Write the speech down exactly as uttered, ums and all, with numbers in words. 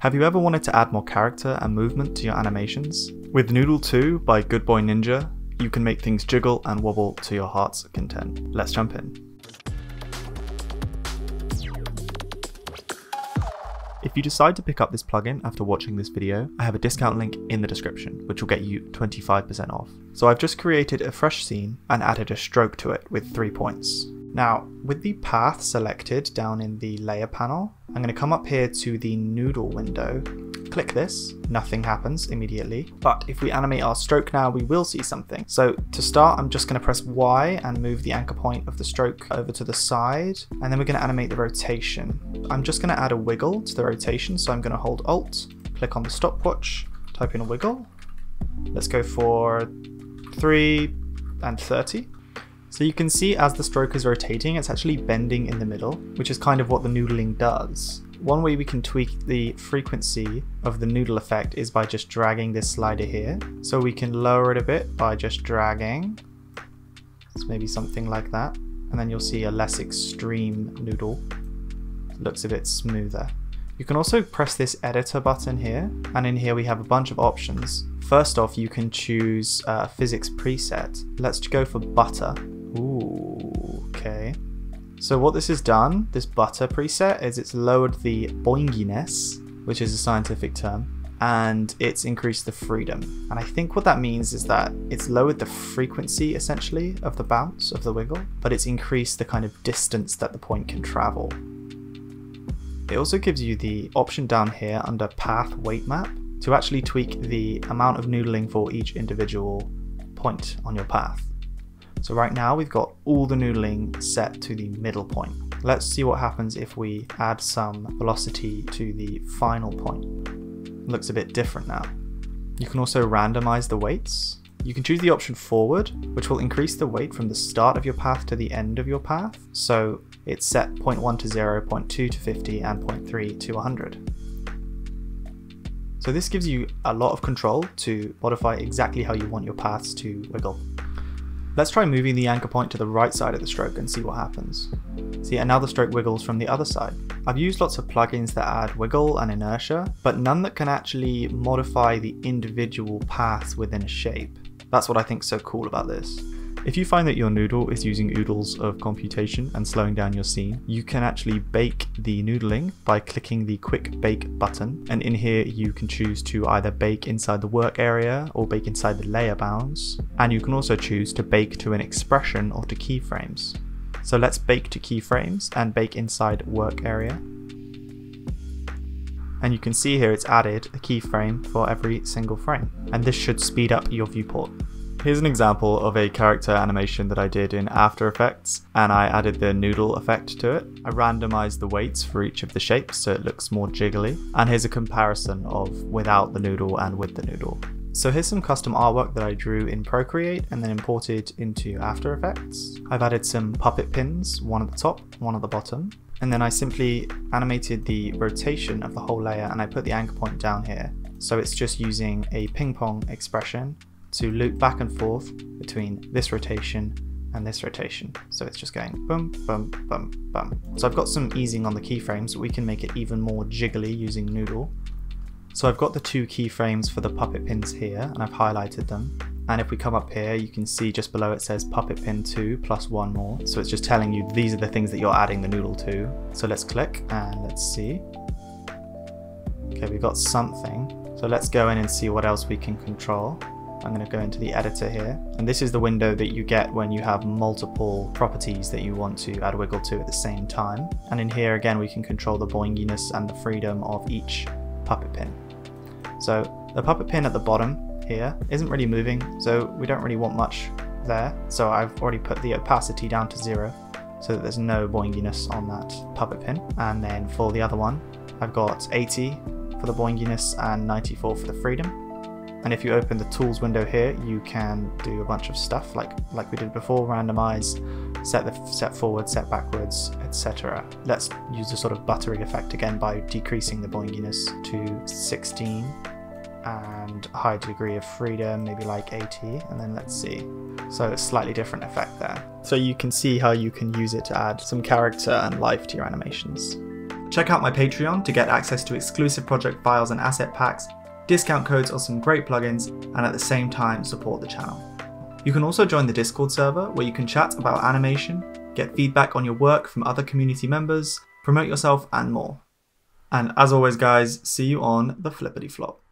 Have you ever wanted to add more character and movement to your animations? With Noodle two by Good Boy Ninja, you can make things jiggle and wobble to your heart's content. Let's jump in. If you decide to pick up this plugin after watching this video, I have a discount link in the description, which will get you twenty-five percent off. So I've just created a fresh scene and added a stroke to it with three points. Now, with the path selected down in the layer panel, I'm going to come up here to the noodle window, click this, nothing happens immediately, but if we animate our stroke now, we will see something. So to start, I'm just going to press Y and move the anchor point of the stroke over to the side, and then we're going to animate the rotation. I'm just going to add a wiggle to the rotation, so I'm going to hold Alt, click on the stopwatch, type in a wiggle. Let's go for three and thirty. So you can see as the stroke is rotating, it's actually bending in the middle, which is kind of what the noodling does. One way we can tweak the frequency of the noodle effect is by just dragging this slider here. So we can lower it a bit by just dragging. It's maybe something like that. And then you'll see a less extreme noodle. It looks a bit smoother. You can also press this editor button here, and in here we have a bunch of options. First off, you can choose a physics preset. Let's go for butter. Ooh, okay. So what this has done, this butter preset, is it's lowered the boinginess, which is a scientific term, and it's increased the freedom. And I think what that means is that it's lowered the frequency, essentially, of the bounce, of the wiggle, but it's increased the kind of distance that the point can travel. It also gives you the option down here under Path Weight Map to actually tweak the amount of noodling for each individual point on your path. So right now we've got all the noodling set to the middle point. Let's see what happens if we add some velocity to the final point. It looks a bit different now. You can also randomize the weights. You can choose the option forward, which will increase the weight from the start of your path to the end of your path. So it's set zero point one to zero, zero point two to fifty, and zero point three to one hundred. So this gives you a lot of control to modify exactly how you want your paths to wiggle. Let's try moving the anchor point to the right side of the stroke and see what happens. See, and now the stroke wiggles from the other side. I've used lots of plugins that add wiggle and inertia, but none that can actually modify the individual paths within a shape. That's what I think is so cool about this. If you find that your noodle is using oodles of computation and slowing down your scene, you can actually bake the noodling by clicking the quick bake button, and in here you can choose to either bake inside the work area or bake inside the layer bounds, and you can also choose to bake to an expression or to keyframes. So let's bake to keyframes and bake inside work area, and you can see here it's added a keyframe for every single frame, and this should speed up your viewport. Here's an example of a character animation that I did in After Effects, and I added the noodle effect to it. I randomized the weights for each of the shapes so it looks more jiggly, and here's a comparison of without the noodle and with the noodle. So here's some custom artwork that I drew in Procreate and then imported into After Effects. I've added some puppet pins, one at the top, one at the bottom, and then I simply animated the rotation of the whole layer, and I put the anchor point down here. So it's just using a ping pong expression to loop back and forth between this rotation and this rotation. So it's just going boom, boom, boom, boom. So I've got some easing on the keyframes, but we can make it even more jiggly using Noodle. So I've got the two keyframes for the puppet pins here, and I've highlighted them. And if we come up here, you can see just below it says puppet pin two plus one more. So it's just telling you these are the things that you're adding the noodle to. So let's click and let's see. Okay, we've got something. So let's go in and see what else we can control. I'm going to go into the editor here, and this is the window that you get when you have multiple properties that you want to add wiggle to at the same time. And in here again we can control the boinginess and the freedom of each puppet pin. So the puppet pin at the bottom here isn't really moving, so we don't really want much there. So I've already put the opacity down to zero so that there's no boinginess on that puppet pin. And then for the other one, I've got eighty for the boinginess and ninety-four for the freedom. And if you open the tools window here, you can do a bunch of stuff like like we did before: randomize, set the set forward, set backwards, et cetera. Let's use the sort of buttery effect again by decreasing the boinginess to sixteen and a high degree of freedom, maybe like eighty, and then let's see. So a slightly different effect there. So you can see how you can use it to add some character and life to your animations. Check out my Patreon to get access to exclusive project files and asset packs, discount codes or some great plugins, and at the same time support the channel. You can also join the Discord server where you can chat about animation, get feedback on your work from other community members, promote yourself and more. And as always guys, see you on the flippity flop.